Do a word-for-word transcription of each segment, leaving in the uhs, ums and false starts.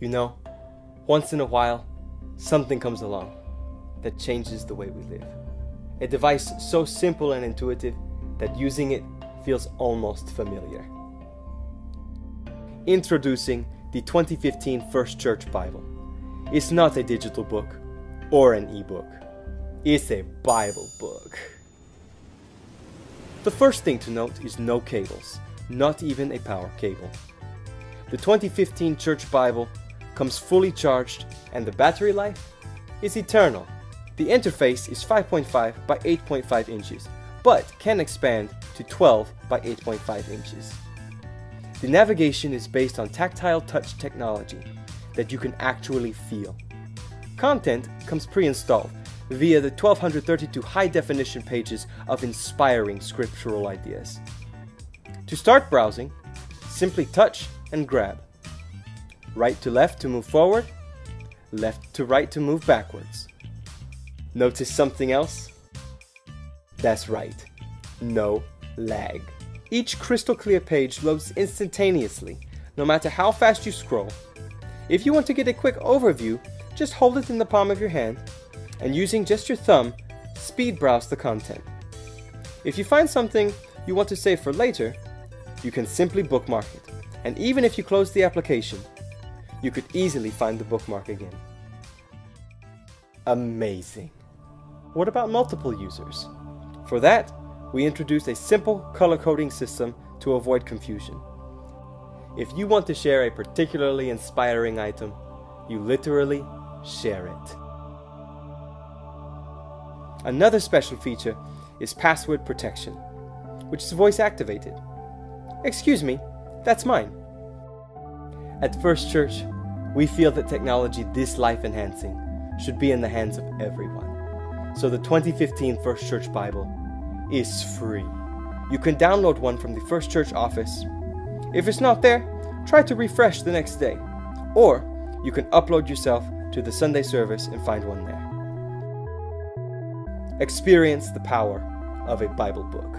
You know, once in a while, something comes along that changes the way we live. A device so simple and intuitive that using it feels almost familiar. Introducing the twenty fifteen First Church Bible. It's not a digital book or an ebook. It's a Bible book. The first thing to note is no cables, not even a power cable. The twenty fifteen Church Bible comes fully charged and the battery life is eternal. The interface is five point five by eight point five inches, but can expand to twelve by eight point five inches. The navigation is based on tactile touch technology that you can actually feel. Content comes pre-installed via the one thousand two hundred thirty-two high-definition pages of inspiring scriptural ideas. To start browsing, simply touch and grab. Right to left to move forward, left to right to move backwards. Notice something else? That's right, no lag. Each crystal clear page loads instantaneously, no matter how fast you scroll. If you want to get a quick overview, just hold it in the palm of your hand, and using just your thumb, speed browse the content. If you find something you want to save for later, you can simply bookmark it, and even if you close the application, you could easily find the bookmark again. Amazing! What about multiple users? For that, we introduced a simple color coding system to avoid confusion. If you want to share a particularly inspiring item, you literally share it. Another special feature is password protection, which is voice activated. Excuse me, that's mine. At First Church, we feel that technology this life enhancing should be in the hands of everyone. So the twenty fifteen First Church Bible is free. You can download one from the First Church office. If it's not there, try to refresh the next day. Or you can upload yourself to the Sunday service and find one there. Experience the power of a Bible book.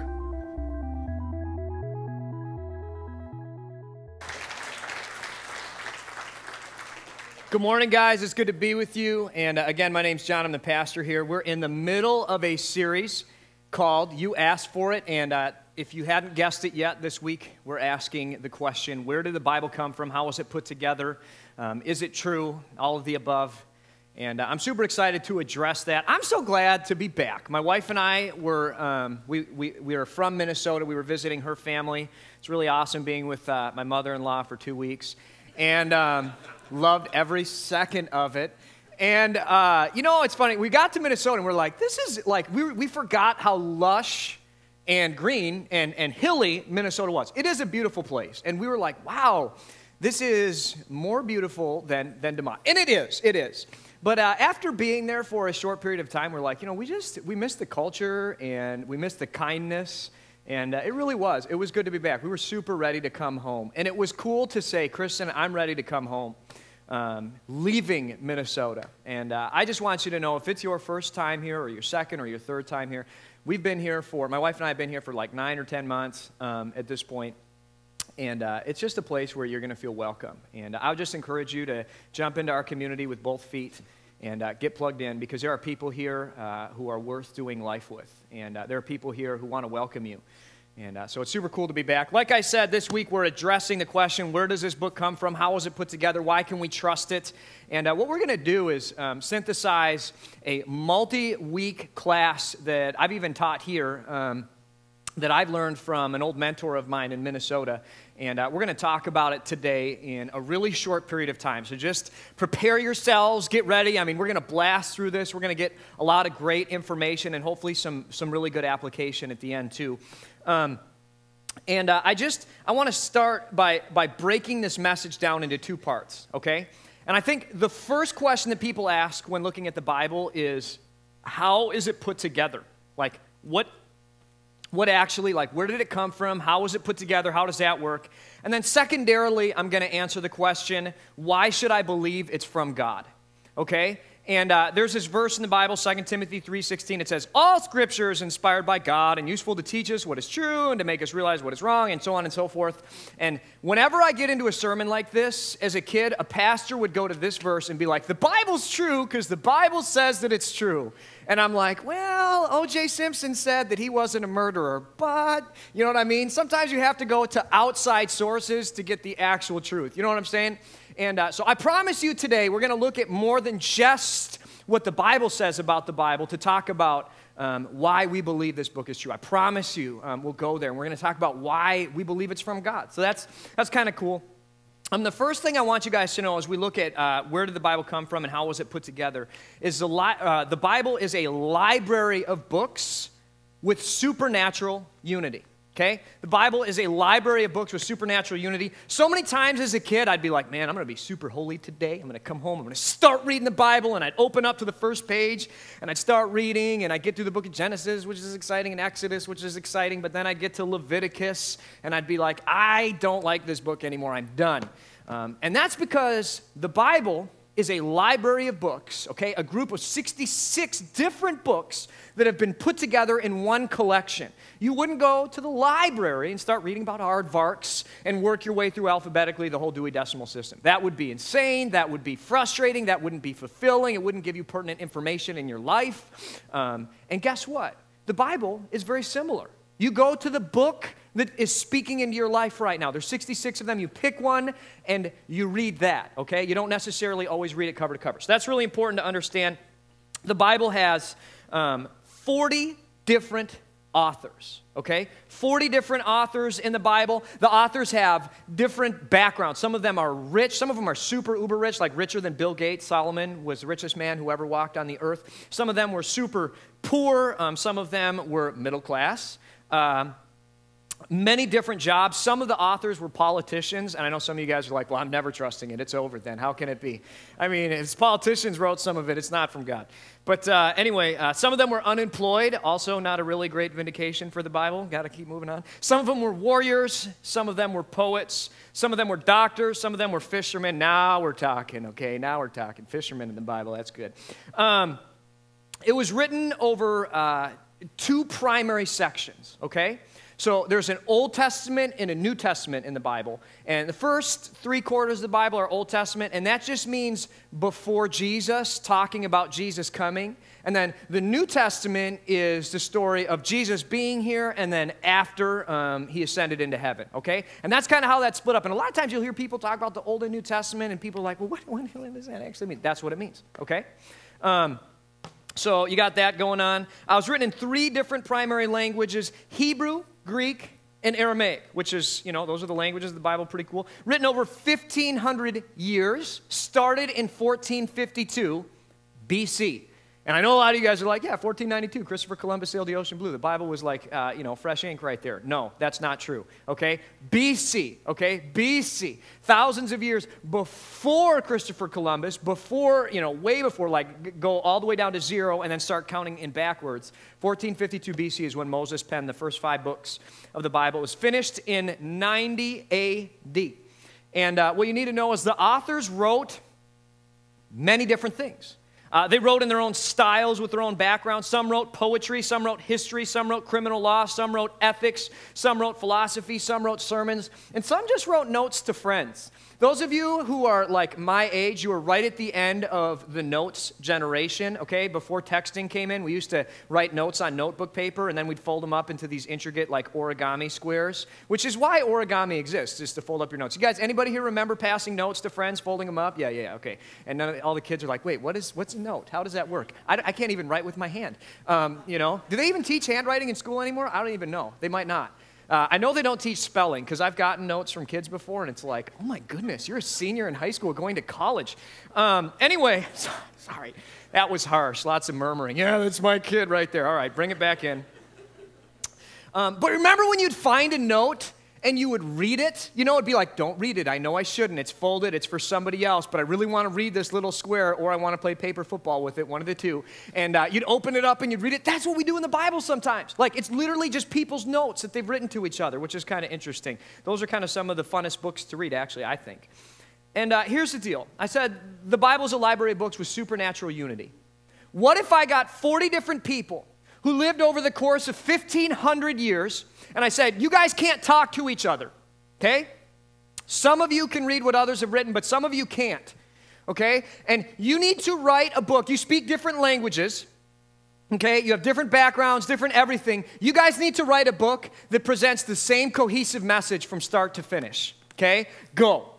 Good morning, guys. It's good to be with you. And again, my name's John. I'm the pastor here. We're in the middle of a series called You Asked For It. And uh, if you hadn't guessed it yet, this week we're asking the question, where did the Bible come from? How was it put together? Um, is it true? All of the above. And uh, I'm super excited to address that. I'm so glad to be back. My wife and I were, um, we, we, we are from Minnesota. We were visiting her family. It's really awesome being with uh, my mother-in-law for two weeks. And um, loved every second of it. And, uh, you know, it's funny. We got to Minnesota, and we're like, this is, like, we, we forgot how lush and green and, and hilly Minnesota was. It is a beautiful place. And we were like, wow, this is more beautiful than, than DeMotte. And it is. It is. But uh, after being there for a short period of time, we're like, you know, we just, we missed the culture, and we missed the kindness. And uh, it really was. It was good to be back. We were super ready to come home. And it was cool to say, Kristen, I'm ready to come home, um, leaving Minnesota. And uh, I just want you to know, if it's your first time here or your second or your third time here, we've been here for, my wife and I have been here for like nine or ten months um, at this point. And uh, it's just a place where you're going to feel welcome. And I would just encourage you to jump into our community with both feet and uh, get plugged in, because there are people here uh, who are worth doing life with. And uh, there are people here who want to welcome you. And uh, so it's super cool to be back. Like I said, this week we're addressing the question, where does this book come from? How was it put together? Why can we trust it? And uh, what we're going to do is um, synthesize a multi-week class that I've even taught here, um, that I've learned from an old mentor of mine in Minnesota. And uh, we're going to talk about it today in a really short period of time. So just prepare yourselves, get ready. I mean, we're going to blast through this. We're going to get a lot of great information and hopefully some, some really good application at the end too. Um, and uh, I just, I want to start by, by breaking this message down into two parts, okay? And I think the first question that people ask when looking at the Bible is, how is it put together? Like, what What actually, like, where did it come from? How was it put together? How does that work? And then secondarily, I'm going to answer the question, why should I believe it's from God? Okay? And uh, there's this verse in the Bible, Second Timothy three sixteen. It says, all Scripture is inspired by God and useful to teach us what is true and to make us realize what is wrong, and so on and so forth. And whenever I get into a sermon like this, as a kid, a pastor would go to this verse and be like, the Bible's true because the Bible says that it's true. And I'm like, well, O J Simpson said that he wasn't a murderer, but you know what I mean? Sometimes you have to go to outside sources to get the actual truth. You know what I'm saying? And uh, so I promise you today we're going to look at more than just what the Bible says about the Bible to talk about um, why we believe this book is true. I promise you um, we'll go there, and we're going to talk about why we believe it's from God. So that's, that's kind of cool. Um, the first thing I want you guys to know as we look at uh, where did the Bible come from and how was it put together is the, li uh, the Bible is a library of books with supernatural unity. Okay? The Bible is a library of books with supernatural unity. So many times as a kid, I'd be like, man, I'm going to be super holy today. I'm going to come home. I'm going to start reading the Bible. And I'd open up to the first page, and I'd start reading, and I'd get through the book of Genesis, which is exciting, and Exodus, which is exciting. But then I'd get to Leviticus, and I'd be like, I don't like this book anymore. I'm done. Um, and that's because the Bible is a library of books, okay? A group of sixty-six different books that have been put together in one collection. You wouldn't go to the library and start reading about aardvarks and work your way through alphabetically the whole Dewey Decimal System. That would be insane. That would be frustrating. That wouldn't be fulfilling. It wouldn't give you pertinent information in your life. Um, and guess what? The Bible is very similar. You go to the book that is speaking into your life right now. There's sixty-six of them. You pick one, and you read that, okay? You don't necessarily always read it cover to cover. So that's really important to understand. The Bible has um, forty different authors, okay? forty different authors in the Bible. The authors have different backgrounds. Some of them are rich. Some of them are super uber rich, like richer than Bill Gates. Solomon was the richest man who ever walked on the earth. Some of them were super poor. Um, some of them were middle class. Um, Many different jobs. Some of the authors were politicians, and I know some of you guys are like, well, I'm never trusting it. It's over then. How can it be? I mean, if politicians wrote some of it, it's not from God. But uh, anyway, uh, some of them were unemployed, also not a really great vindication for the Bible. Got to keep moving on. Some of them were warriors. Some of them were poets. Some of them were doctors. Some of them were fishermen. Now we're talking, okay? Now we're talking. Fishermen in the Bible, that's good. Um, it was written over uh, two primary sections, okay? So there's an Old Testament and a New Testament in the Bible. And the first three quarters of the Bible are Old Testament, and that just means before Jesus, talking about Jesus coming. And then the New Testament is the story of Jesus being here and then after um, he ascended into heaven, okay? And that's kind of how that's split up. And a lot of times you'll hear people talk about the Old and New Testament, and people are like, well, what, what does that actually mean? That's what it means, okay? Um, so you got that going on. I was written in three different primary languages, Hebrew, Greek, and Aramaic, which is, you know, those are the languages of the Bible, pretty cool. Written over fifteen hundred years, started in fourteen fifty-two B C And I know a lot of you guys are like, yeah, fourteen ninety-two, Christopher Columbus sailed the ocean blue. The Bible was like, uh, you know, fresh ink right there. No, that's not true, okay? B C, okay? B C, thousands of years before Christopher Columbus, before, you know, way before, like go all the way down to zero and then start counting in backwards. fourteen fifty-two B C is when Moses penned the first five books of the Bible. It was finished in ninety A D And uh, what you need to know is the authors wrote many different things. Uh, they wrote in their own styles with their own background. Some wrote poetry, some wrote history, some wrote criminal law, some wrote ethics, some wrote philosophy, some wrote sermons, and some just wrote notes to friends. Those of you who are like my age, you were right at the end of the notes generation, okay? Before texting came in, we used to write notes on notebook paper, and then we'd fold them up into these intricate like origami squares, which is why origami exists, is to fold up your notes. You guys, anybody here remember passing notes to friends, folding them up? Yeah, yeah, okay. And none of, all the kids are like, wait, what is, what's note? How does that work? I, I can't even write with my hand. Um, you know, do they even teach handwriting in school anymore? I don't even know. They might not. Uh, I know they don't teach spelling because I've gotten notes from kids before, and it's like, oh my goodness, you're a senior in high school going to college. Um, anyway, so, sorry, that was harsh. Lots of murmuring. Yeah, that's my kid right there. All right, bring it back in. Um, but remember when you'd find a note and you would read it? You know, it'd be like, don't read it. I know I shouldn't. It's folded. It's for somebody else. But I really want to read this little square, or I want to play paper football with it, one of the two. And uh, you'd open it up and you'd read it. That's what we do in the Bible sometimes. Like, it's literally just people's notes that they've written to each other, which is kind of interesting. Those are kind of some of the funnest books to read, actually, I think. And uh, here's the deal. I said the Bible's a library of books with supernatural unity. What if I got forty different people who lived over the course of fifteen hundred years, and I said, you guys can't talk to each other, okay? Some of you can read what others have written, but some of you can't, okay? And you need to write a book. You speak different languages, okay? You have different backgrounds, different everything. You guys need to write a book that presents the same cohesive message from start to finish, okay? Go.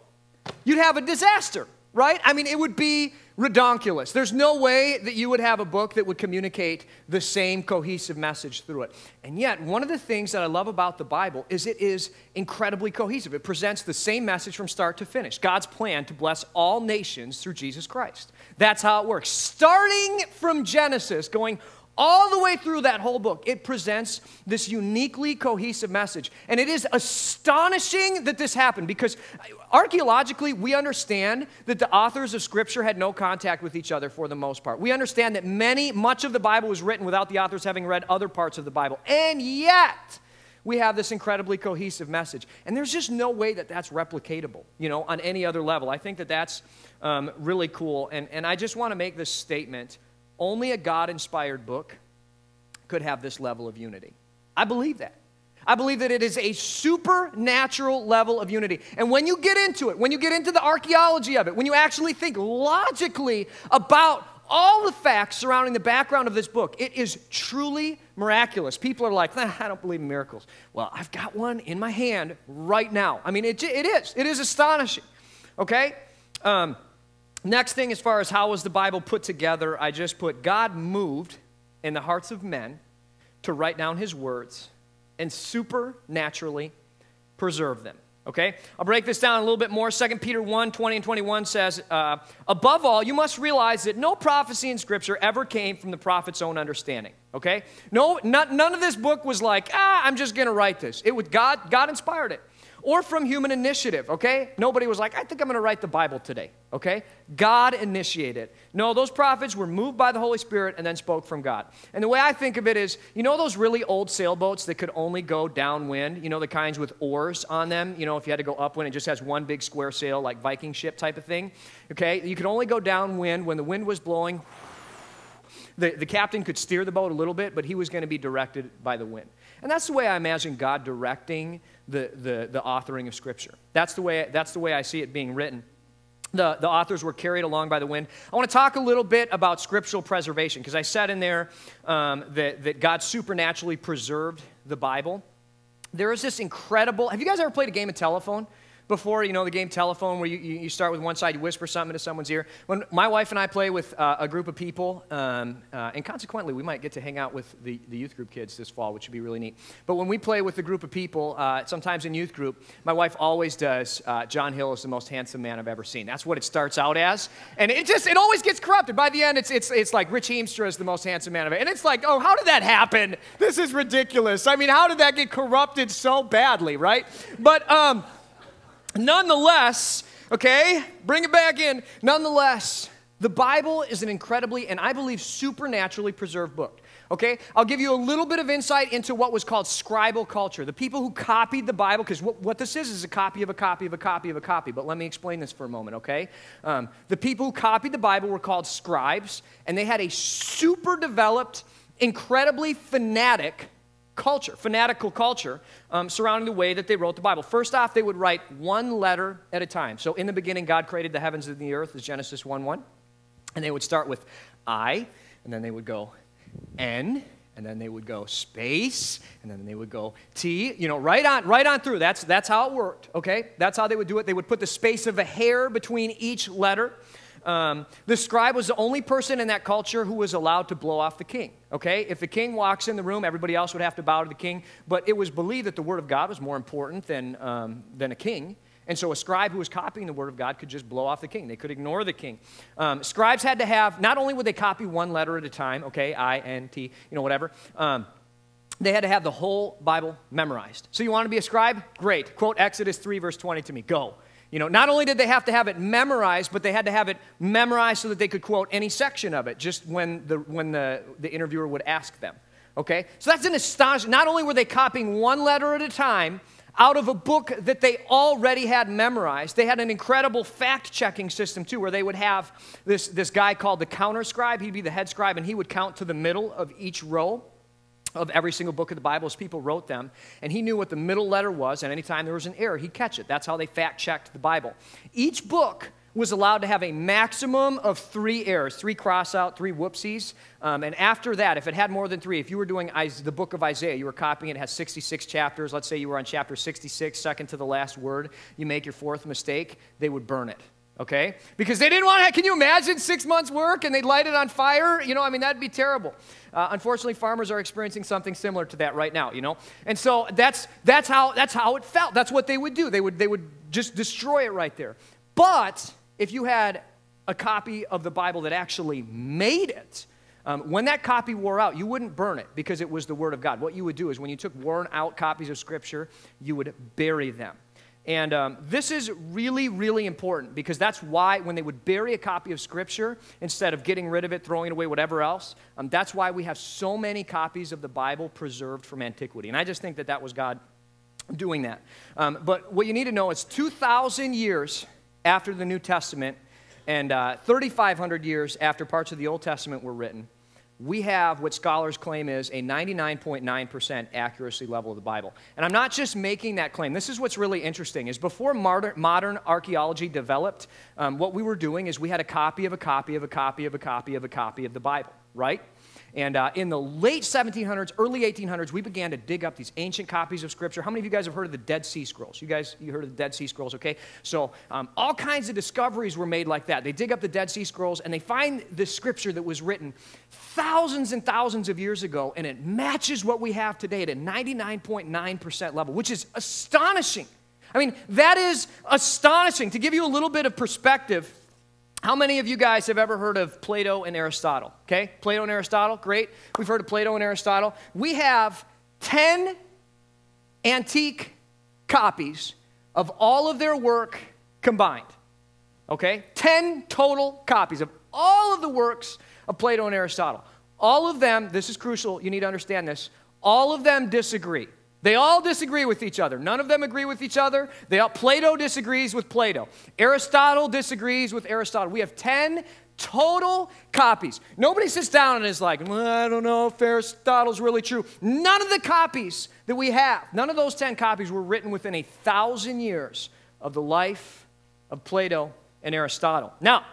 You'd have a disaster, right? I mean, it would be redonkulous. There's no way that you would have a book that would communicate the same cohesive message through it. And yet, one of the things that I love about the Bible is it is incredibly cohesive. It presents the same message from start to finish. God's plan to bless all nations through Jesus Christ. That's how it works. Starting from Genesis, going all the way through that whole book, it presents this uniquely cohesive message. And it is astonishing that this happened, because archaeologically, we understand that the authors of Scripture had no contact with each other for the most part. We understand that many, much of the Bible was written without the authors having read other parts of the Bible. And yet, we have this incredibly cohesive message. And there's just no way that that's replicatable, you know, on any other level. I think that that's um, really cool. And, and I just want to make this statement. Only a God-inspired book could have this level of unity. I believe that. I believe that it is a supernatural level of unity. And when you get into it, when you get into the archaeology of it, when you actually think logically about all the facts surrounding the background of this book, it is truly miraculous. People are like, nah, I don't believe in miracles. Well, I've got one in my hand right now. I mean, it, it is. It is astonishing. Okay? Um... Next thing, as far as how was the Bible put together, I just put, God moved in the hearts of men to write down his words and supernaturally preserve them, okay? I'll break this down a little bit more. Second Peter one, twenty and twenty-one says, uh, above all, you must realize that no prophecy in Scripture ever came from the prophet's own understanding, okay? No, not, none of this book was like, ah, I'm just going to write this. It was God, God inspired it. Or from human initiative, okay? Nobody was like, I think I'm going to write the Bible today, okay? God initiated. No, those prophets were moved by the Holy Spirit and then spoke from God. And the way I think of it is, you know those really old sailboats that could only go downwind? You know, the kinds with oars on them? You know, if you had to go upwind, it just has one big square sail, like Viking ship type of thing, okay? You could only go downwind when the wind was blowing. The, the captain could steer the boat a little bit, but he was going to be directed by the wind. And that's the way I imagine God directing the, the, the authoring of Scripture. That's the way, that's the way I see it being written. The, the authors were carried along by the wind. I want to talk a little bit about scriptural preservation, because I said in there um, that, that God supernaturally preserved the Bible. There is this incredible... Have you guys ever played a game of telephone? Before, you know, the game telephone where you, you start with one side, you whisper something into someone's ear. When my wife and I play with uh, a group of people, um, uh, and consequently, we might get to hang out with the, the youth group kids this fall, which would be really neat. But when we play with a group of people, uh, sometimes in youth group, my wife always does, uh, John Hill is the most handsome man I've ever seen. That's what it starts out as. And it just, it always gets corrupted. By the end, it's, it's, it's like Rich Heemstra is the most handsome man I've ever. And it's like, oh, how did that happen? This is ridiculous. I mean, how did that get corrupted so badly, right? But, um... nonetheless, okay, bring it back in. Nonetheless, the Bible is an incredibly, and I believe, supernaturally preserved book. Okay, I'll give you a little bit of insight into what was called scribal culture. The people who copied the Bible, because what, what this is is a copy of a copy of a copy of a copy. But let me explain this for a moment, okay? Um, the people who copied the Bible were called scribes, and they had a super developed, incredibly fanatic culture, fanatical culture, um, surrounding the way that they wrote the Bible. First off, they would write one letter at a time. So in the beginning, God created the heavens and the earth, is Genesis one one. And they would start with I, and then they would go N, and then they would go space, and then they would go T, you know, right on, right on through. That's, that's how it worked, okay? That's how they would do it. They would put the space of a hair between each letter. Um, the scribe was the only person in that culture who was allowed to blow off the king, okay? If the king walks in the room, everybody else would have to bow to the king, but it was believed that the word of God was more important than, um, than a king, and so a scribe who was copying the word of God could just blow off the king. They could ignore the king. Um, scribes had to have, not only would they copy one letter at a time, okay, I, N, T, you know, whatever, um, they had to have the whole Bible memorized. So you want to be a scribe? Great. Quote Exodus three, verse twenty to me. Go. You know, not only did they have to have it memorized, but they had to have it memorized so that they could quote any section of it just when the, when the, the interviewer would ask them, okay? So that's an astonishing. Not only were they copying one letter at a time, out of a book that they already had memorized. They had an incredible fact-checking system, too, where they would have this, this guy called the counter scribe. He'd be the head scribe, and he would count to the middle of each row of every single book of the Bible as people wrote them, and he knew what the middle letter was, and anytime there was an error, he'd catch it. That's how they fact-checked the Bible. Each book was allowed to have a maximum of three errors, three cross-out, three whoopsies, um, and after that, if it had more than three, if you were doing the book of Isaiah, you were copying it, it has sixty-six chapters, let's say you were on chapter sixty-six, second to the last word, you make your fourth mistake, they would burn it. Okay? Because they didn't want to, can you imagine six months' work and they'd light it on fire? You know, I mean, that'd be terrible. Uh, unfortunately, farmers are experiencing something similar to that right now, you know? And so that's, that's, how, that's how it felt. That's what they would do. They would, they would just destroy it right there. But if you had a copy of the Bible that actually made it, Um, when that copy wore out, you wouldn't burn it because it was the Word of God. What you would do is when you took worn-out copies of Scripture, you would bury them. And um, this is really, really important because that's why when they would bury a copy of Scripture, instead of getting rid of it, throwing it away, whatever else, um, that's why we have so many copies of the Bible preserved from antiquity. And I just think that that was God doing that. Um, but what you need to know is two thousand years after the New Testament and uh, thirty-five hundred years after parts of the Old Testament were written, we have what scholars claim is a ninety-nine point nine percent accuracy level of the Bible. And I'm not just making that claim. This is what's really interesting, is before modern, modern archaeology developed, um, what we were doing is we had a copy of a copy of a copy of a copy of a copy of the Bible, right? And uh, in the late seventeen hundreds, early eighteen hundreds, we began to dig up these ancient copies of Scripture. How many of you guys have heard of the Dead Sea Scrolls? You guys, you heard of the Dead Sea Scrolls, okay? So um, all kinds of discoveries were made like that. They dig up the Dead Sea Scrolls, and they find this Scripture that was written thousands and thousands of years ago, and it matches what we have today at a ninety-nine point nine percent level, which is astonishing. I mean, that is astonishing. To give you a little bit of perspective, how many of you guys have ever heard of Plato and Aristotle? Okay, Plato and Aristotle, great. We've heard of Plato and Aristotle. We have ten antique copies of all of their work combined. Okay, ten total copies of all of the works of Plato and Aristotle. All of them, this is crucial, you need to understand this, all of them disagree. They all disagree with each other. None of them agree with each other. They all, Plato disagrees with Plato. Aristotle disagrees with Aristotle. We have ten total copies. Nobody sits down and is like, well, I don't know if Aristotle's really true. None of the copies that we have, none of those ten copies were written within a thousand years of the life of Plato and Aristotle. Now,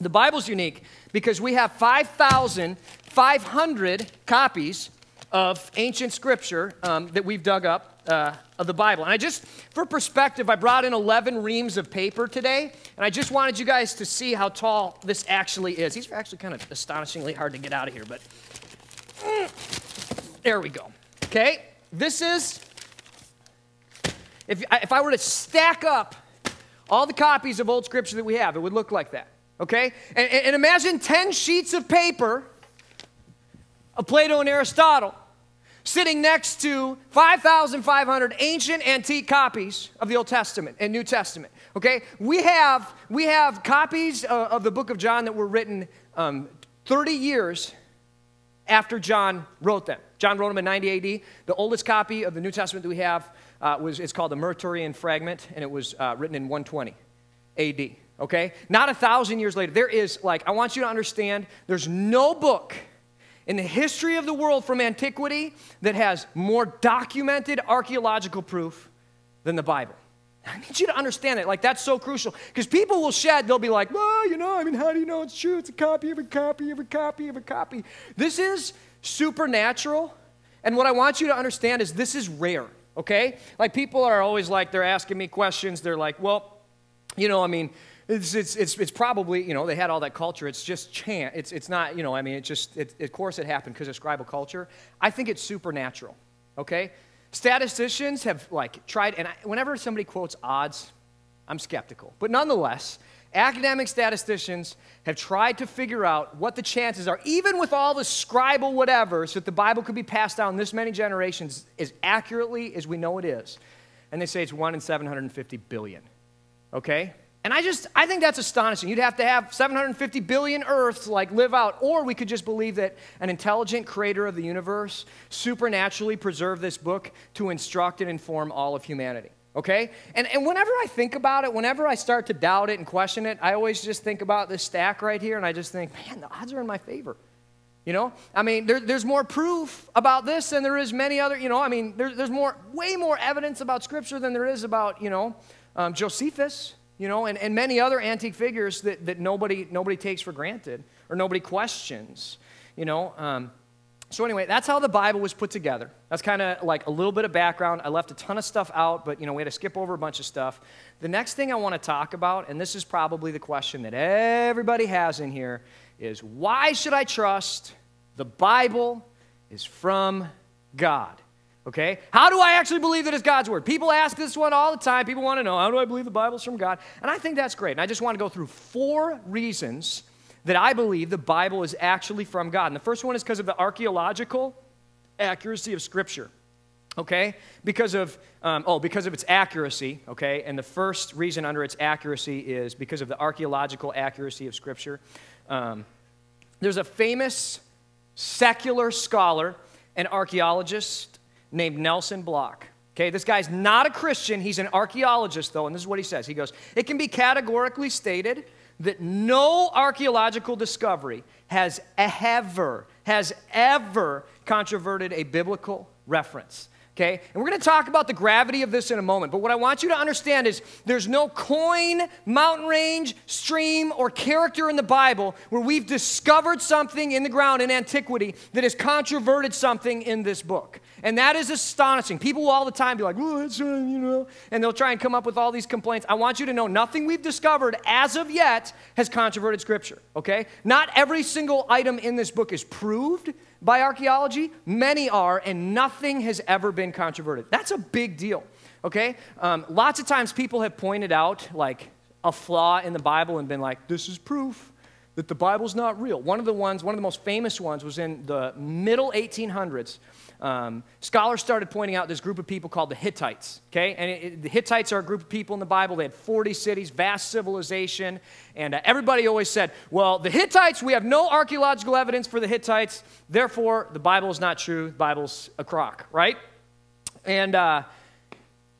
the Bible's unique because we have five thousand five hundred copies of ancient Scripture um, that we've dug up uh, of the Bible. And I just, for perspective, I brought in eleven reams of paper today, and I just wanted you guys to see how tall this actually is. These are actually kind of astonishingly hard to get out of here, but mm, there we go. Okay, this is, if, if I were to stack up all the copies of old Scripture that we have, it would look like that, okay? And, and imagine ten sheets of paper of Plato and Aristotle, sitting next to five thousand five hundred ancient antique copies of the Old Testament and New Testament, okay? We have, we have copies uh, of the book of John that were written um, thirty years after John wrote them. John wrote them in ninety A D. The oldest copy of the New Testament that we have uh, was, it's called the Muratorian Fragment, and it was uh, written in one twenty A D, okay? Not a thousand years later. There is, like, I want you to understand, there's no book in the history of the world from antiquity that has more documented archaeological proof than the Bible. I need you to understand that. Like, that's so crucial. Because people will shed, they'll be like, well, you know, I mean, how do you know it's true? It's a copy of a copy of a copy of a copy. This is supernatural. And what I want you to understand is this is rare, okay? Like, people are always like, they're asking me questions. They're like, well, you know, I mean, It's, it's, it's, it's probably, you know, they had all that culture. It's just chance. It's, it's not, you know, I mean, it just, it, of course it happened because of scribal culture. I think it's supernatural, okay? Statisticians have, like, tried, and I, whenever somebody quotes odds, I'm skeptical. But nonetheless, academic statisticians have tried to figure out what the chances are, even with all the scribal whatevers, that the Bible could be passed down this many generations as accurately as we know it is. And they say it's one in seven hundred fifty billion, okay? And I just, I think that's astonishing. You'd have to have seven hundred fifty billion Earths like live out, or we could just believe that an intelligent creator of the universe supernaturally preserved this book to instruct and inform all of humanity, okay? And, and whenever I think about it, whenever I start to doubt it and question it, I always just think about this stack right here, and I just think, man, the odds are in my favor. You know, I mean, there, there's more proof about this than there is many other, you know, I mean, there, there's more, way more evidence about Scripture than there is about, you know, um, Josephus, you know, and, and many other antique figures that, that nobody, nobody takes for granted or nobody questions, you know. Um, so anyway, that's how the Bible was put together. That's kind of like a little bit of background. I left a ton of stuff out, but, you know, we had to skip over a bunch of stuff. The next thing I want to talk about, and this is probably the question that everybody has in here, is why should I trust the Bible is from God? Okay? How do I actually believe that it's God's Word? People ask this one all the time. People want to know, how do I believe the Bible's from God? And I think that's great. And I just want to go through four reasons that I believe the Bible is actually from God. And the first one is because of the archaeological accuracy of Scripture. Okay? Because of, um, oh, because of its accuracy. Okay? And the first reason under its accuracy is because of the archaeological accuracy of Scripture. Um, there's a famous secular scholar and archaeologist named Nelson Block. Okay, this guy's not a Christian. He's an archaeologist, though, and this is what he says. He goes, it can be categorically stated that no archaeological discovery has ever, has ever controverted a biblical reference. Okay, and we're going to talk about the gravity of this in a moment, but what I want you to understand is there's no coin, mountain range, stream, or character in the Bible where we've discovered something in the ground in antiquity that has controverted something in this book. And that is astonishing. People will all the time be like, well, that's, you know, and they'll try and come up with all these complaints. I want you to know nothing we've discovered as of yet has controverted Scripture, okay? Not every single item in this book is proved by archaeology, many are, and nothing has ever been controverted. That's a big deal, okay? Um, lots of times people have pointed out, like, a flaw in the Bible and been like, this is proof that the Bible's not real. One of the ones, one of the most famous ones was in the middle eighteen hundreds. Um, scholars started pointing out this group of people called the Hittites, okay? And it, it, the Hittites are a group of people in the Bible. They had forty cities, vast civilization, and uh, everybody always said, well, the Hittites, we have no archaeological evidence for the Hittites, therefore, the Bible is not true, the Bible's a crock, right? And uh,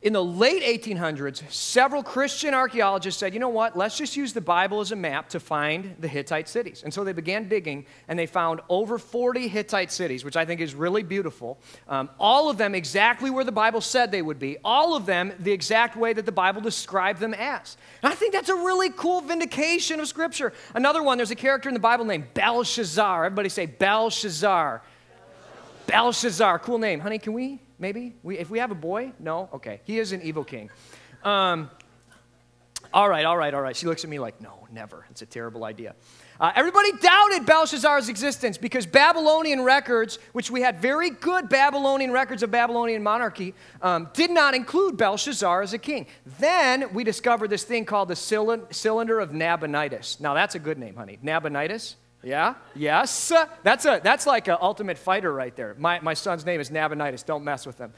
in the late eighteen hundreds, several Christian archaeologists said, you know what, let's just use the Bible as a map to find the Hittite cities. And so they began digging, and they found over forty Hittite cities, which I think is really beautiful. Um, all of them exactly where the Bible said they would be. All of them the exact way that the Bible described them as. And I think that's a really cool vindication of Scripture. Another one, there's a character in the Bible named Belshazzar. Everybody say Belshazzar. Belshazzar. Belshazzar. Cool name. Honey, can we... Maybe? We, if we have a boy? No? Okay. He is an evil king. Um, all right, all right, all right. She looks at me like, no, never. It's a terrible idea. Uh, everybody doubted Belshazzar's existence because Babylonian records, which we had very good Babylonian records of Babylonian monarchy, um, did not include Belshazzar as a king. Then we discovered this thing called the Cylinder of Nabonidus. Now, that's a good name, honey. Nabonidus? Yeah? Yes? That's, a, that's like an ultimate fighter right there. My, my son's name is Nabonidus. Don't mess with him.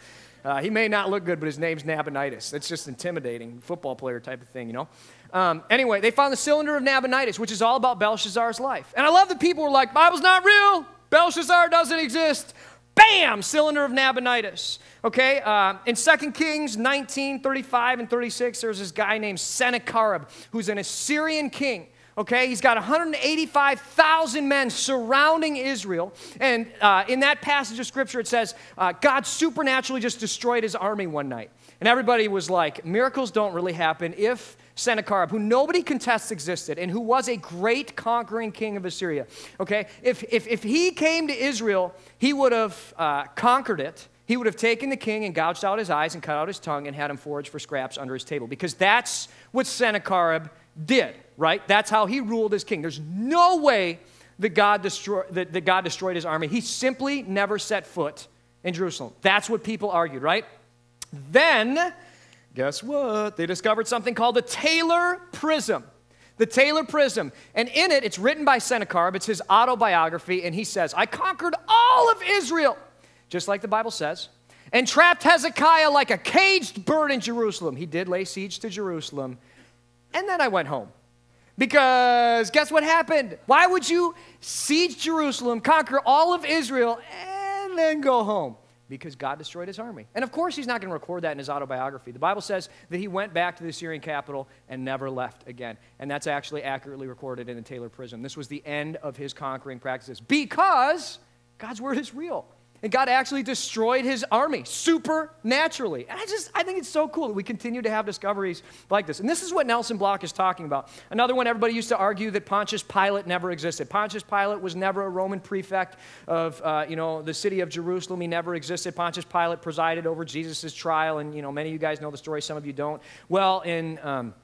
Uh, he may not look good, but his name's Nabonidus. That's just intimidating, football player type of thing, you know? Um, anyway, they found the Cylinder of Nabonidus, which is all about Belshazzar's life. And I love that people were like, Bible's not real. Belshazzar doesn't exist. Bam! Cylinder of Nabonidus. Okay? Um, in Second Kings nineteen, thirty-five and thirty-six, there's this guy named Sennacherib, who's an Assyrian king. Okay, he's got one hundred eighty-five thousand men surrounding Israel. And uh, in that passage of Scripture, it says, uh, God supernaturally just destroyed his army one night. And everybody was like, miracles don't really happen if Sennacherib, who nobody contests existed and who was a great conquering king of Assyria, okay, if, if, if he came to Israel, he would have uh, conquered it. He would have taken the king and gouged out his eyes and cut out his tongue and had him forage for scraps under his table. Because that's what Sennacherib did. Right? That's how he ruled as king. There's no way that God, destroy, that, that God destroyed his army. He simply never set foot in Jerusalem. That's what people argued, right? Then, guess what? They discovered something called the Taylor Prism. The Taylor Prism. And in it, it's written by Sennacherib. It's his autobiography. And he says, I conquered all of Israel, just like the Bible says, and trapped Hezekiah like a caged bird in Jerusalem. He did lay siege to Jerusalem. And then I went home. Because guess what happened? Why would you siege Jerusalem, conquer all of Israel, and then go home? Because God destroyed his army. And of course he's not going to record that in his autobiography. The Bible says that he went back to the Assyrian capital and never left again. And that's actually accurately recorded in the Taylor Prism. This was the end of his conquering practices because God's word is real. And God actually destroyed his army supernaturally. And I just, I think it's so cool that we continue to have discoveries like this. And this is what Nelson Block is talking about. Another one, everybody used to argue that Pontius Pilate never existed. Pontius Pilate was never a Roman prefect of, uh, you know, the city of Jerusalem. He never existed. Pontius Pilate presided over Jesus' trial. And, you know, many of you guys know the story. Some of you don't. Well, in... Um,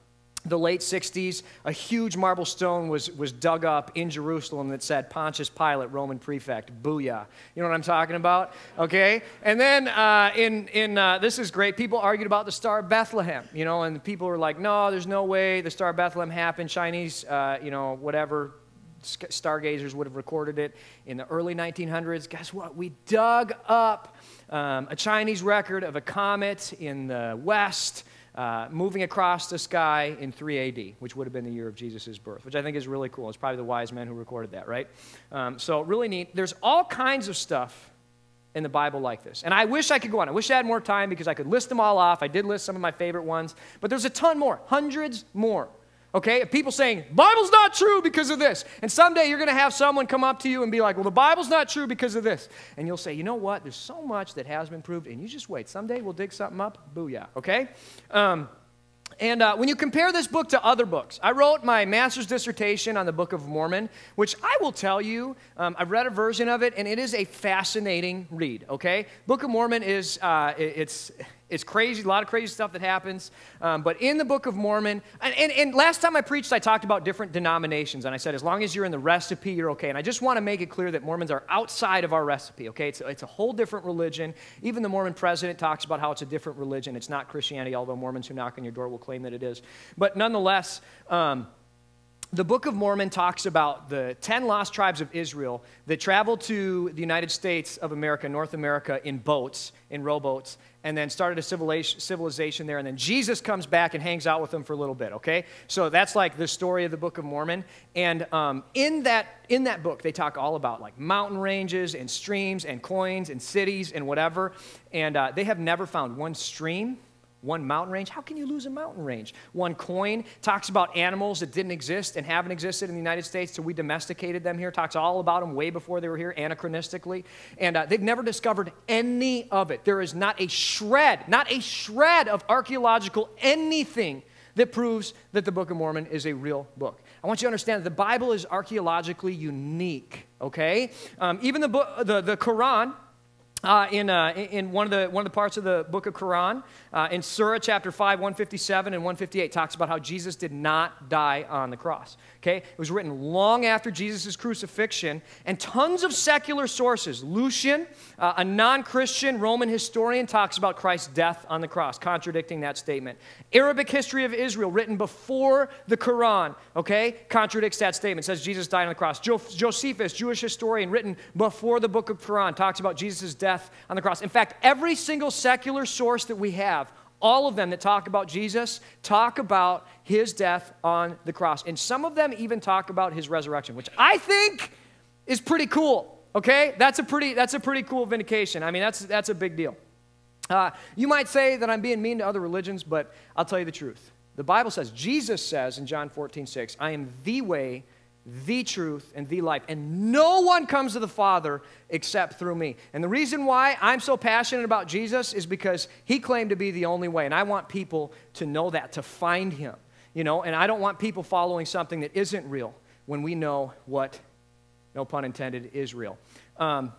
the late sixties, a huge marble stone was, was dug up in Jerusalem that said, Pontius Pilate, Roman prefect, booyah. You know what I'm talking about? Okay? And then, uh, in, in, uh, this is great, people argued about the Star of Bethlehem, you know, and people were like, no, there's no way the Star of Bethlehem happened. Chinese, uh, you know, whatever, stargazers would have recorded it in the early nineteen hundreds. Guess what? We dug up um, a Chinese record of a comet in the west, Uh, moving across the sky in three A D, which would have been the year of Jesus' birth, which I think is really cool. It's probably the wise men who recorded that, right? Um, so really neat. There's all kinds of stuff in the Bible like this. And I wish I could go on. I wish I had more time because I could list them all off. I did list some of my favorite ones, but there's a ton more, hundreds more. Okay, people saying, Bible's not true because of this. And someday you're going to have someone come up to you and be like, well, the Bible's not true because of this. And you'll say, you know what? There's so much that has been proved, and you just wait. Someday we'll dig something up. Booyah, okay? Um, and uh, when you compare this book to other books, I wrote my master's dissertation on the Book of Mormon, which I will tell you, um, I've read a version of it, and it is a fascinating read, okay? Book of Mormon is, uh, it's... It's crazy, a lot of crazy stuff that happens. Um, but in the Book of Mormon, and, and, and last time I preached, I talked about different denominations. And I said, as long as you're in the recipe, you're okay. And I just want to make it clear that Mormons are outside of our recipe, okay? It's, it's a whole different religion. Even the Mormon president talks about how it's a different religion. It's not Christianity, although Mormons who knock on your door will claim that it is. But nonetheless, um, the Book of Mormon talks about the ten lost tribes of Israel that traveled to the United States of America, North America, in boats, in rowboats, and then started a civilization there, and then Jesus comes back and hangs out with them for a little bit, okay? So that's like the story of the Book of Mormon. And um, in that in that book, they talk all about like mountain ranges and streams and coins and cities and whatever, and uh, they have never found one stream, one mountain range. How can you lose a mountain range? One coin talks about animals that didn't exist and haven't existed in the United States, so we domesticated them here. Talks all about them way before they were here, anachronistically. And uh, they've never discovered any of it. There is not a shred, not a shred of archaeological anything that proves that the Book of Mormon is a real book. I want you to understand that the Bible is archaeologically unique, okay? Um, even the, book, the, the Quran, Uh, in, uh, in one of the, one of the parts of the book of Quran, uh, in Surah chapter five, one fifty-seven and one fifty-eight, talks about how Jesus did not die on the cross, okay? It was written long after Jesus' crucifixion, and tons of secular sources. Lucian, uh, a non-Christian Roman historian, talks about Christ's death on the cross, contradicting that statement. Arabic history of Israel, written before the Quran, okay, contradicts that statement, says Jesus died on the cross. Jo- Josephus, Jewish historian, written before the book of Quran, talks about Jesus' death on the cross. In fact, every single secular source that we have, all of them that talk about Jesus, talk about his death on the cross. And some of them even talk about his resurrection, which I think is pretty cool, okay? That's a pretty, that's a pretty cool vindication. I mean, that's, that's a big deal. Uh, you might say that I'm being mean to other religions, but I'll tell you the truth. The Bible says, Jesus says in John fourteen six, I am the way, the truth, and the life, and no one comes to the Father except through me. And the reason why I'm so passionate about Jesus is because he claimed to be the only way, and I want people to know that, to find him, you know, and I don't want people following something that isn't real when we know what, no pun intended, is real. Um,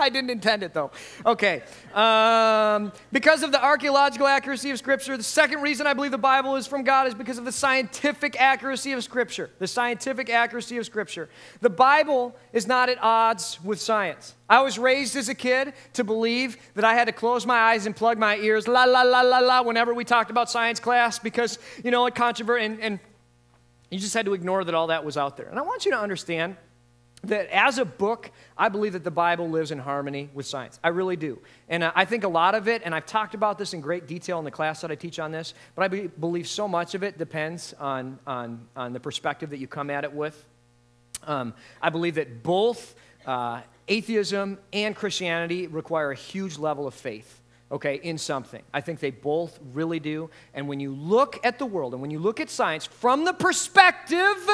I didn't intend it, though. Okay. Um, because of the archaeological accuracy of Scripture, the second reason I believe the Bible is from God is because of the scientific accuracy of Scripture. The scientific accuracy of Scripture. The Bible is not at odds with science. I was raised as a kid to believe that I had to close my eyes and plug my ears, la, la, la, la, la, whenever we talked about science class because, you know, it controversy, and, and you just had to ignore that all that was out there. And I want you to understand that as a book, I believe that the Bible lives in harmony with science. I really do. And I think a lot of it, and I've talked about this in great detail in the class that I teach on this, but I be, believe so much of it depends on, on, on the perspective that you come at it with. Um, I believe that both uh, atheism and Christianity require a huge level of faith, okay, in something. I think they both really do. And when you look at the world and when you look at science from the perspective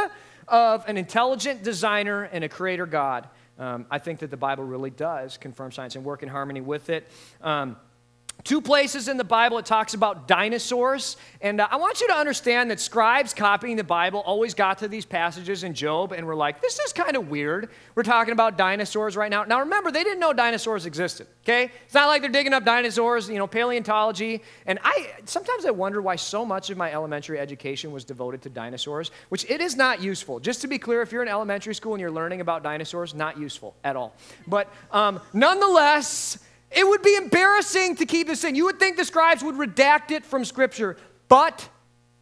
of an intelligent designer and a creator God, um, I think that the Bible really does confirm science and work in harmony with it. Um, two places in the Bible it talks about dinosaurs, and uh, I want you to understand that scribes copying the Bible always got to these passages in Job and were like, this is kind of weird. We're talking about dinosaurs right now. Now remember, they didn't know dinosaurs existed, okay? It's not like they're digging up dinosaurs, you know, paleontology. And I sometimes I wonder why so much of my elementary education was devoted to dinosaurs, which it is not useful. Just to be clear, if you're in elementary school and you're learning about dinosaurs, not useful at all. But um, nonetheless, it would be embarrassing to keep this in. You would think the scribes would redact it from Scripture, but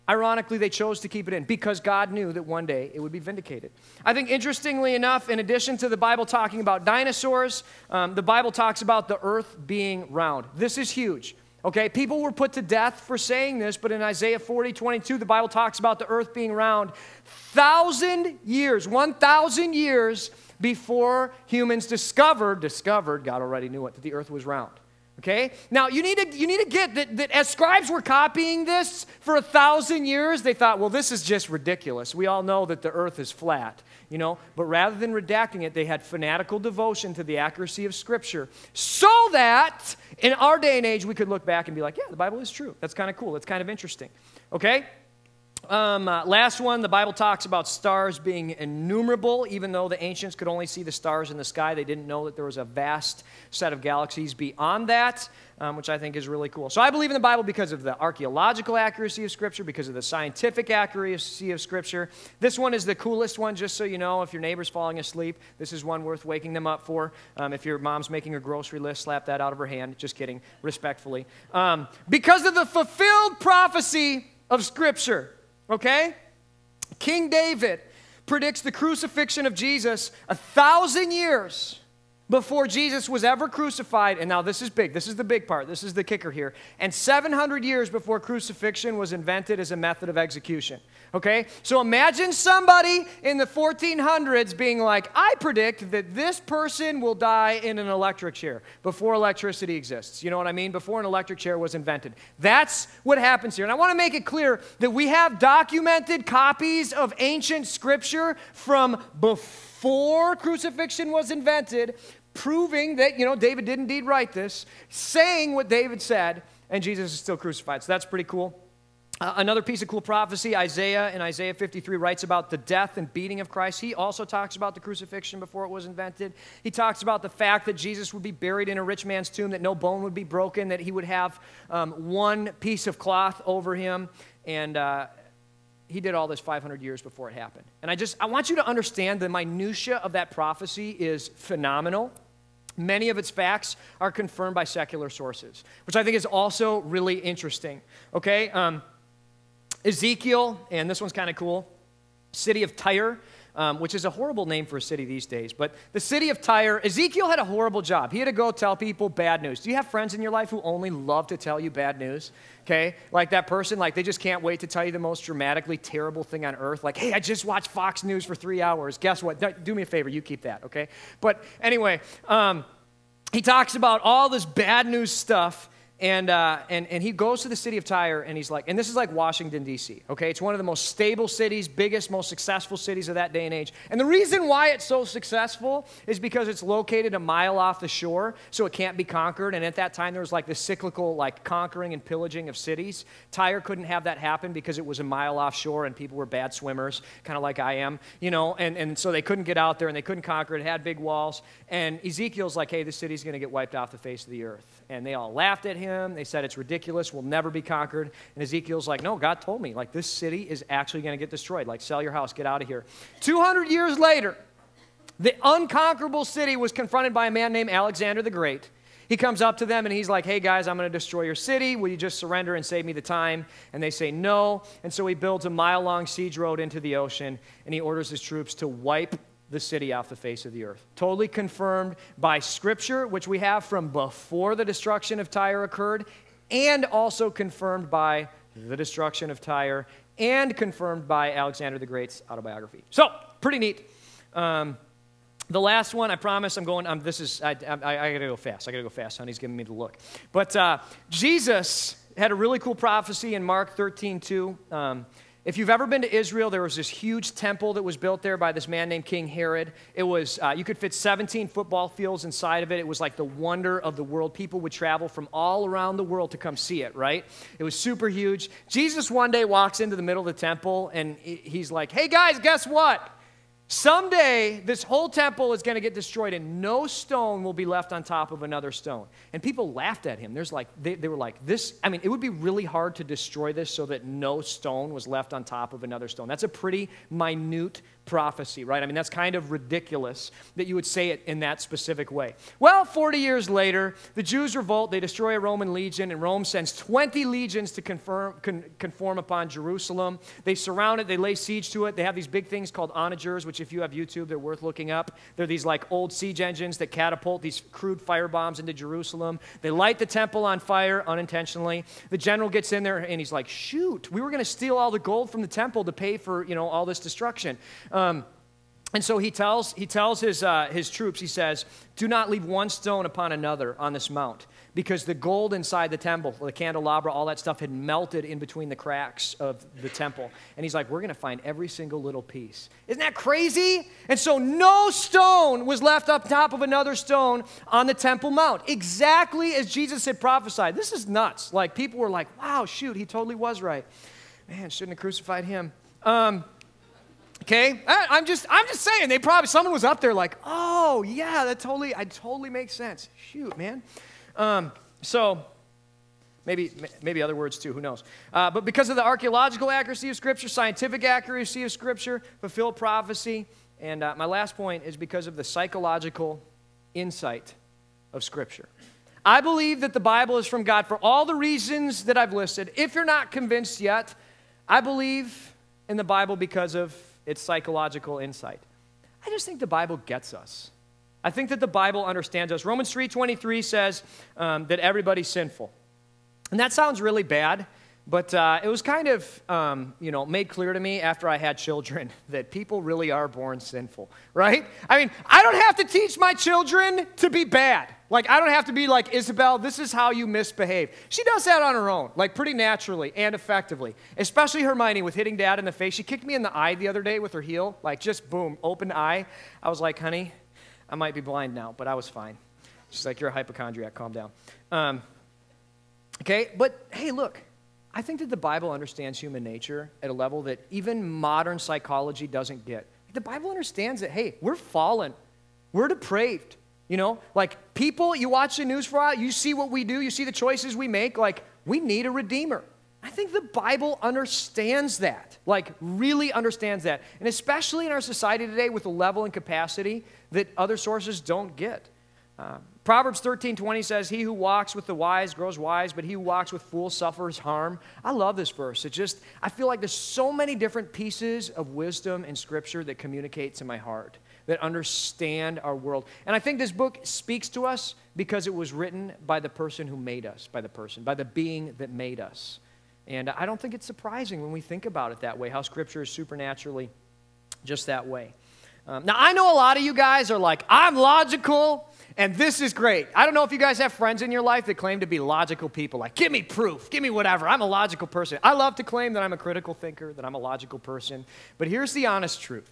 ironically, they chose to keep it in because God knew that one day it would be vindicated. I think, interestingly enough, in addition to the Bible talking about dinosaurs, um, the Bible talks about the earth being round. This is huge, okay? People were put to death for saying this, but in Isaiah forty, twenty-two, the Bible talks about the earth being round. Thousand years, one thousand years before humans discovered, discovered, God already knew it, that the earth was round, okay? Now, you need to, you need to get that, that as scribes were copying this for a thousand years, they thought, well, this is just ridiculous. We all know that the earth is flat, you know? But rather than redacting it, they had fanatical devotion to the accuracy of Scripture so that in our day and age, we could look back and be like, yeah, the Bible is true. That's kind of cool. That's kind of interesting, okay? Um, uh, last one, the Bible talks about stars being innumerable. Even though the ancients could only see the stars in the sky, they didn't know that there was a vast set of galaxies beyond that, um, which I think is really cool. So I believe in the Bible because of the archaeological accuracy of Scripture, because of the scientific accuracy of Scripture. This one is the coolest one, just so you know. If your neighbor's falling asleep, this is one worth waking them up for. Um, if your mom's making her grocery list, slap that out of her hand. Just kidding, respectfully. Um, because of the fulfilled prophecy of Scripture. Okay? King David predicts the crucifixion of Jesus a thousand years before Jesus was ever crucified. And now this is big. This is the big part. This is the kicker here. And seven hundred years before crucifixion was invented as a method of execution. Okay? So imagine somebody in the fourteen hundreds being like, I predict that this person will die in an electric chair before electricity exists. You know what I mean? Before an electric chair was invented. That's what happens here. And I want to make it clear that we have documented copies of ancient Scripture from before crucifixion was invented, proving that, you know, David did indeed write this, saying what David said, and Jesus is still crucified. So that's pretty cool. Uh, another piece of cool prophecy, Isaiah in Isaiah fifty-three writes about the death and beating of Christ. He also talks about the crucifixion before it was invented. He talks about the fact that Jesus would be buried in a rich man's tomb, that no bone would be broken, that he would have um, one piece of cloth over him, and uh, he did all this five hundred years before it happened. And I just, I want you to understand the minutia of that prophecy is phenomenal. Many of its facts are confirmed by secular sources, which I think is also really interesting, okay? Um, Ezekiel, and this one's kind of cool, city of Tyre, um, which is a horrible name for a city these days, but the city of Tyre, Ezekiel had a horrible job. He had to go tell people bad news. Do you have friends in your life who only love to tell you bad news? Okay, like that person, like they just can't wait to tell you the most dramatically terrible thing on earth. Like, hey, I just watched Fox News for three hours. Guess what? Do me a favor, you keep that, okay? But anyway, um, he talks about all this bad news stuff. And, uh, and, and he goes to the city of Tyre, and he's like, and this is like Washington, D C, okay? It's one of the most stable cities, biggest, most successful cities of that day and age. And the reason why it's so successful is because it's located a mile off the shore, so it can't be conquered. And at that time, there was like the cyclical like conquering and pillaging of cities. Tyre couldn't have that happen because it was a mile offshore, and people were bad swimmers, kind of like I am, you know? And, and so they couldn't get out there, and they couldn't conquer it. It had big walls. And Ezekiel's like, hey, this city's going to get wiped off the face of the earth. And they all laughed at him. They said, it's ridiculous. We'll never be conquered. And Ezekiel's like, no, God told me. Like, this city is actually going to get destroyed. Like, sell your house. Get out of here. two hundred years later, the unconquerable city was confronted by a man named Alexander the Great. He comes up to them, and he's like, hey, guys, I'm going to destroy your city. Will you just surrender and save me the time? And they say no. And so he builds a mile-long siege road into the ocean, and he orders his troops to wipe the city off the face of the earth. Totally confirmed by Scripture, which we have from before the destruction of Tyre occurred, and also confirmed by the destruction of Tyre, and confirmed by Alexander the Great's autobiography. So, pretty neat. Um, the last one, I promise, I'm going, I'm, this is, I, I, I gotta go fast. I gotta go fast, honey's giving me the look. But uh, Jesus had a really cool prophecy in Mark thirteen two. Um, If you've ever been to Israel, there was this huge temple that was built there by this man named King Herod. It was, uh, you could fit seventeen football fields inside of it. It was like the wonder of the world. People would travel from all around the world to come see it, right? It was super huge. Jesus one day walks into the middle of the temple, and he's like, hey guys, guess what? Someday, this whole temple is going to get destroyed, and no stone will be left on top of another stone. And people laughed at him. There's like, they, they were like, this, I mean, it would be really hard to destroy this so that no stone was left on top of another stone. That's a pretty minute prophecy, right? I mean, that's kind of ridiculous that you would say it in that specific way. Well, forty years later, the Jews revolt, they destroy a Roman legion, and Rome sends twenty legions to confirm, con, conform upon Jerusalem. They surround it, they lay siege to it, they have these big things called onagers, which if you have YouTube, they're worth looking up. They're these like old siege engines that catapult these crude fire bombs into Jerusalem. They light the temple on fire unintentionally. The general gets in there and he's like, shoot, we were going to steal all the gold from the temple to pay for, you know, all this destruction. Um, and so he tells, he tells his, uh, his troops, he says, do not leave one stone upon another on this mount, because the gold inside the temple, the candelabra, all that stuff had melted in between the cracks of the temple. And he's like, we're going to find every single little piece. Isn't that crazy? And so no stone was left up top of another stone on the temple mount, exactly as Jesus had prophesied. This is nuts. Like, people were like, wow, shoot, he totally was right. Man, shouldn't have crucified him. Um... Okay, I'm just, I'm just saying, they probably, someone was up there like, oh, yeah, that totally, I totally makes sense. Shoot, man. Um, so, maybe, maybe other words too, who knows. Uh, but because of the archaeological accuracy of Scripture, scientific accuracy of Scripture, fulfilled prophecy, and uh, my last point is because of the psychological insight of Scripture. I believe that the Bible is from God for all the reasons that I've listed. If you're not convinced yet, I believe in the Bible because of its psychological insight. I just think the Bible gets us. I think that the Bible understands us. Romans three twenty-three says um, that everybody's sinful. And that sounds really bad, but uh, it was kind of um, you know, made clear to me after I had children that people really are born sinful, right? I mean, I don't have to teach my children to be bad. Like, I don't have to be like, Isabel, this is how you misbehave. She does that on her own, like pretty naturally and effectively. Especially Hermione with hitting Dad in the face. She kicked me in the eye the other day with her heel, like just boom, open eye. I was like, honey, I might be blind now, but I was fine. She's like, you're a hypochondriac, calm down. Um, okay, but hey, look, I think that the Bible understands human nature at a level that even modern psychology doesn't get. The Bible understands that, hey, we're fallen, we're depraved. You know, like people, you watch the news for a while, you see what we do, you see the choices we make, like we need a redeemer. I think the Bible understands that, like really understands that. And especially in our society today with a level and capacity that other sources don't get. Uh, Proverbs thirteen twenty says, he who walks with the wise grows wise, but he who walks with fools suffers harm. I love this verse. It just, I feel like there's so many different pieces of wisdom in Scripture that communicate to my heart, that understand our world. And I think this book speaks to us because it was written by the person who made us, by the person, by the being that made us. And I don't think it's surprising when we think about it that way, how Scripture is supernaturally just that way. Um, now, I know a lot of you guys are like, I'm logical, and this is great. I don't know if you guys have friends in your life that claim to be logical people. Like, give me proof. Give me whatever. I'm a logical person. I love to claim that I'm a critical thinker, that I'm a logical person. But here's the honest truth.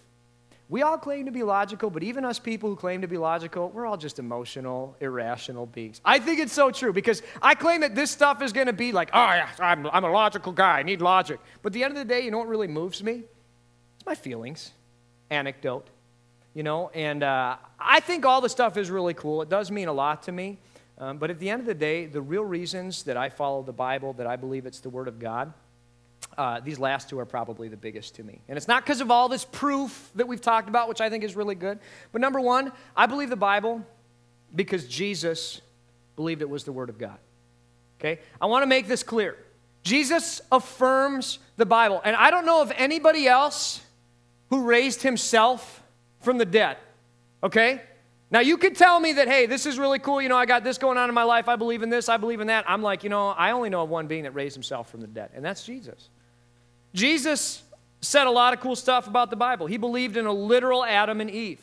We all claim to be logical, but even us people who claim to be logical, we're all just emotional, irrational beings. I think it's so true because I claim that this stuff is going to be like, oh, yeah, I'm, I'm a logical guy. I need logic. But at the end of the day, you know what really moves me? It's my feelings, anecdote, you know. And uh, I think all the stuff is really cool. It does mean a lot to me. Um, but at the end of the day, the real reasons that I follow the Bible, that I believe it's the Word of God, Uh, these last two are probably the biggest to me. And it's not because of all this proof that we've talked about, which I think is really good. But number one, I believe the Bible because Jesus believed it was the Word of God. Okay? I want to make this clear. Jesus affirms the Bible. And I don't know of anybody else who raised himself from the dead, okay? Now, you could tell me that, hey, this is really cool. You know, I got this going on in my life. I believe in this. I believe in that. I'm like, you know, I only know of one being that raised himself from the dead, and that's Jesus. Jesus said a lot of cool stuff about the Bible. He believed in a literal Adam and Eve.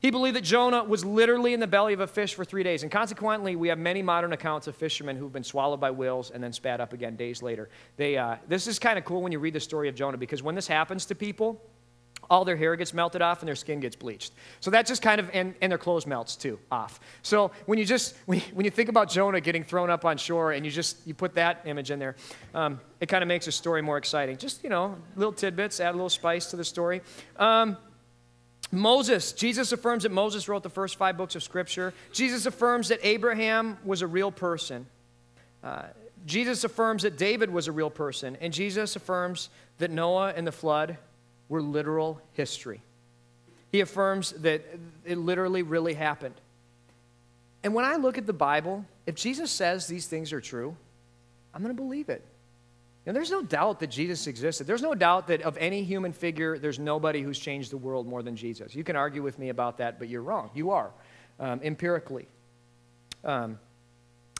He believed that Jonah was literally in the belly of a fish for three days. And consequently, we have many modern accounts of fishermen who've been swallowed by whales and then spat up again days later. They, uh, this is kind of cool when you read the story of Jonah, because when this happens to people, all their hair gets melted off and their skin gets bleached. So that just kind of, and, and their clothes melts too, off. So when you just, when you, when you think about Jonah getting thrown up on shore and you just, you put that image in there, um, it kind of makes the story more exciting. Just, you know, little tidbits, add a little spice to the story. Um, Moses, Jesus affirms that Moses wrote the first five books of Scripture. Jesus affirms that Abraham was a real person. Uh, Jesus affirms that David was a real person. And Jesus affirms that Noah and the flood were literal history. He affirms that it literally really happened. And when I look at the Bible, if Jesus says these things are true, I'm going to believe it. And there's no doubt that Jesus existed. There's no doubt that of any human figure, there's nobody who's changed the world more than Jesus. You can argue with me about that, but you're wrong. You are, um, empirically. Um,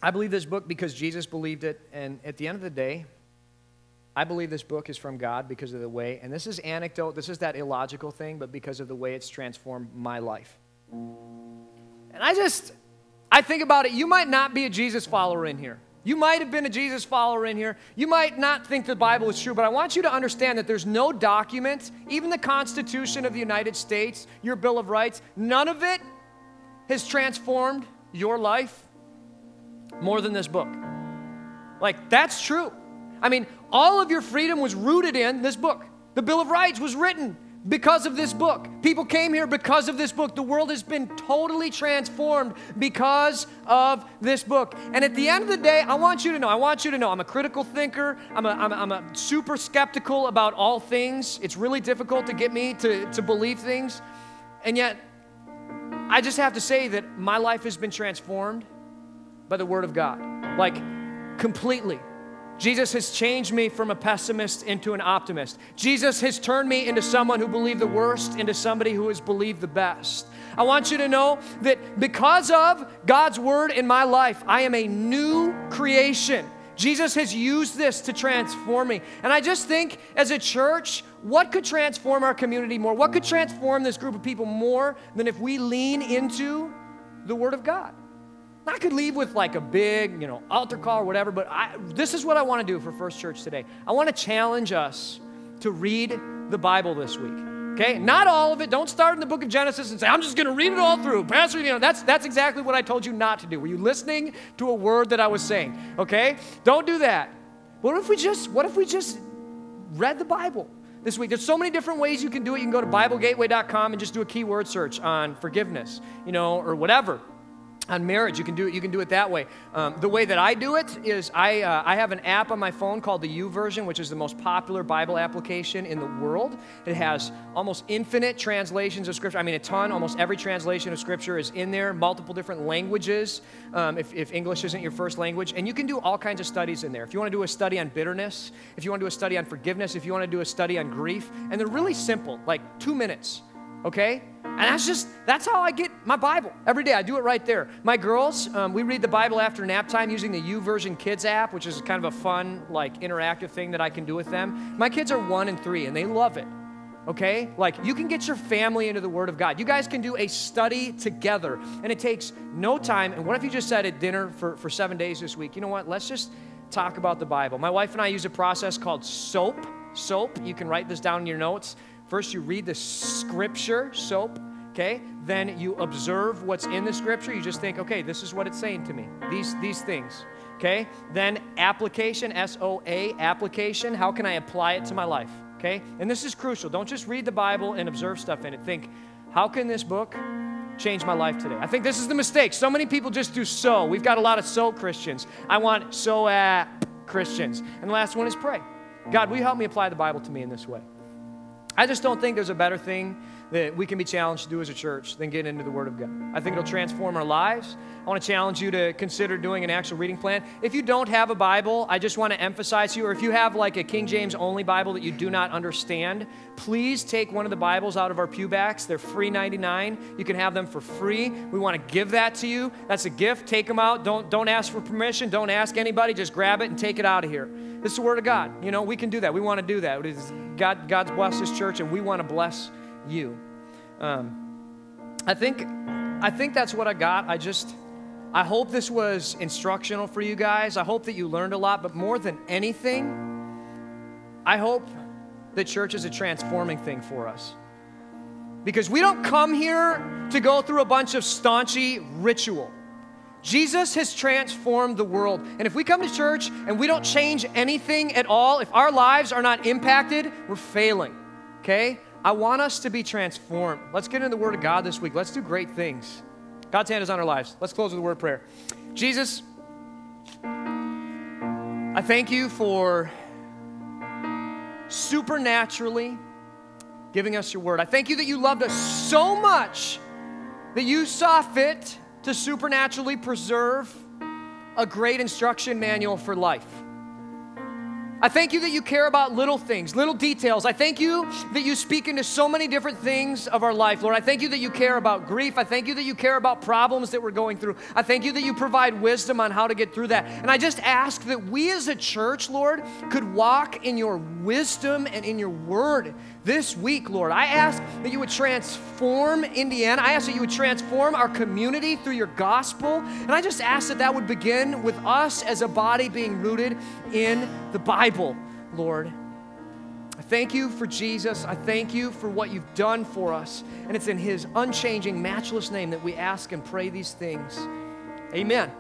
I believe this book because Jesus believed it, and at the end of the day, I believe this book is from God because of the way, and this is anecdote, this is that illogical thing, but because of the way it's transformed my life. And I just, I think about it, you might not be a Jesus follower in here. You might have been a Jesus follower in here. You might not think the Bible is true, but I want you to understand that there's no document, even the Constitution of the United States, your Bill of Rights, none of it has transformed your life more than this book. Like, that's true. I mean, all of your freedom was rooted in this book. The Bill of Rights was written because of this book. People came here because of this book. The world has been totally transformed because of this book. And at the end of the day, I want you to know, I want you to know, I'm a critical thinker. I'm a, I'm a, I'm a super skeptical about all things. It's really difficult to get me to, to believe things. And yet, I just have to say that my life has been transformed by the Word of God. Like, completely. Jesus has changed me from a pessimist into an optimist. Jesus has turned me into someone who believed the worst into somebody who has believed the best. I want you to know that because of God's word in my life, I am a new creation. Jesus has used this to transform me. And I just think as a church, what could transform our community more? What could transform this group of people more than if we lean into the Word of God? I could leave with like a big, you know, altar call or whatever, but I, this is what I want to do for First Church today. I want to challenge us to read the Bible this week, okay? Not all of it. Don't start in the book of Genesis and say, I'm just going to read it all through. Pastor, you know, that's, that's exactly what I told you not to do. Were you listening to a word that I was saying, okay? Don't do that. What if we just, what if we just read the Bible this week? There's so many different ways you can do it. You can go to Bible Gateway dot com and just do a keyword search on forgiveness, you know, or whatever. On marriage, you can do it. You can do it that way. Um, the way that I do it is I uh, I have an app on my phone called the YouVersion, which is the most popular Bible application in the world. It has almost infinite translations of Scripture. I mean, a ton. Almost every translation of Scripture is in there. Multiple different languages. Um, if, if English isn't your first language, and you can do all kinds of studies in there. If you want to do a study on bitterness, if you want to do a study on forgiveness, if you want to do a study on grief, and they're really simple, like two minutes. Okay? And that's just, that's how I get my Bible. Every day, I do it right there. My girls, um, we read the Bible after nap time using the YouVersion Kids app, which is kind of a fun, like, interactive thing that I can do with them. My kids are one and three, and they love it. Okay? Like, you can get your family into the Word of God. You guys can do a study together, and it takes no time. And what if you just sat at dinner for, for seven days this week? You know what? Let's just talk about the Bible. My wife and I use a process called SOAP. SOAP. You can write this down in your notes. First, you read the Scripture, SOAP, okay? Then you observe what's in the Scripture. You just think, okay, this is what it's saying to me, these, these things, okay? Then application, S O A, application. How can I apply it to my life, okay? And this is crucial. Don't just read the Bible and observe stuff in it. Think, how can this book change my life today? I think this is the mistake. So many people just do so. We've got a lot of so Christians. I want so uh, Christians. And the last one is pray. God, will you help me apply the Bible to me in this way? I just don't think there's a better thing that we can be challenged to do as a church than get into the Word of God. I think it'll transform our lives. I want to challenge you to consider doing an actual reading plan. If you don't have a Bible, I just want to emphasize to you, or if you have like a King James only Bible that you do not understand, please take one of the Bibles out of our pew backs. They're free ninety-nine. You can have them for free. We want to give that to you. That's a gift. Take them out. Don't, don't ask for permission. Don't ask anybody. Just grab it and take it out of here. This is the Word of God. You know, we can do that. We want to do that. God, God's blessed His church, and we want to bless you. Um, I think, I think that's what I got. I just, I hope this was instructional for you guys. I hope that you learned a lot, but more than anything, I hope that church is a transforming thing for us, because we don't come here to go through a bunch of staunchy ritual. Jesus has transformed the world. And if we come to church and we don't change anything at all, if our lives are not impacted, we're failing, okay? I want us to be transformed. Let's get into the Word of God this week. Let's do great things. God's hand is on our lives. Let's close with a word of prayer. Jesus, I thank you for supernaturally giving us your Word. I thank you that you loved us so much that you saw fit to supernaturally preserve a great instruction manual for life. I thank you that you care about little things, little details. I thank you that you speak into so many different things of our life, Lord. I thank you that you care about grief. I thank you that you care about problems that we're going through. I thank you that you provide wisdom on how to get through that. And I just ask that we as a church, Lord, could walk in your wisdom and in your word this week, Lord. I ask that you would transform Indiana. I ask that you would transform our community through your gospel. And I just ask that that would begin with us as a body being rooted in the Bible. Bible, Lord. I thank you for Jesus. I thank you for what you've done for us. And it's in his unchanging, matchless name that we ask and pray these things. Amen.